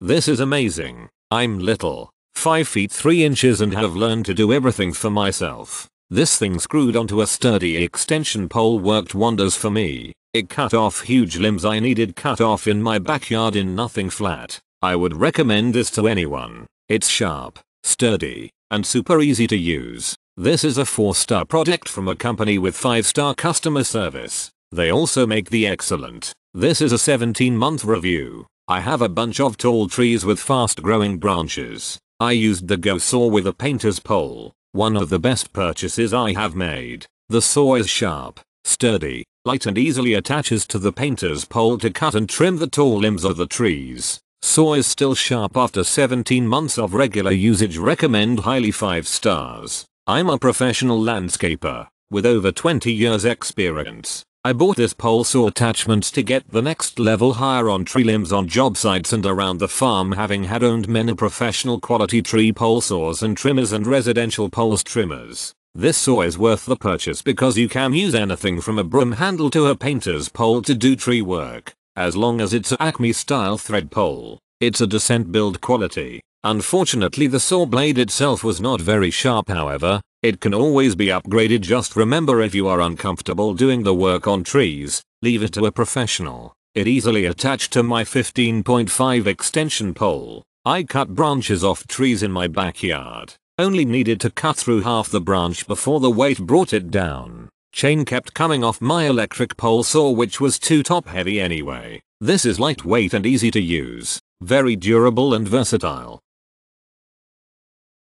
This is amazing. I'm little, 5 feet 3 inches and have learned to do everything for myself. This thing screwed onto a sturdy extension pole worked wonders for me. It cut off huge limbs I needed cut off in my backyard in nothing flat. I would recommend this to anyone. It's sharp, sturdy, and super easy to use. This is a 4-star product from a company with 5-star customer service. They also make the excellent. This is a 17-month review. I have a bunch of tall trees with fast-growing branches. I used the GoSaw with a painter's pole. One of the best purchases I have made. The saw is sharp, sturdy, light and easily attaches to the painter's pole to cut and trim the tall limbs of the trees. Saw is still sharp after 17 months of regular usage. Recommend highly. 5 stars. I'm a professional landscaper with over 20 years experience. I bought this pole saw attachments to get the next level higher on tree limbs on job sites and around the farm, having had owned many professional quality tree pole saws and trimmers and residential poles trimmers. This saw is worth the purchase because you can use anything from a broom handle to a painter's pole to do tree work, as long as it's a Acme style thread pole. It's a decent build quality. Unfortunately, the saw blade itself was not very sharp. However, it can always be upgraded. Just remember, if you are uncomfortable doing the work on trees, leave it to a professional. It easily attached to my 15.5 extension pole. I cut branches off trees in my backyard. Only needed to cut through half the branch before the weight brought it down. Chain kept coming off my electric pole saw, which was too top heavy anyway. This is lightweight and easy to use, very durable and versatile.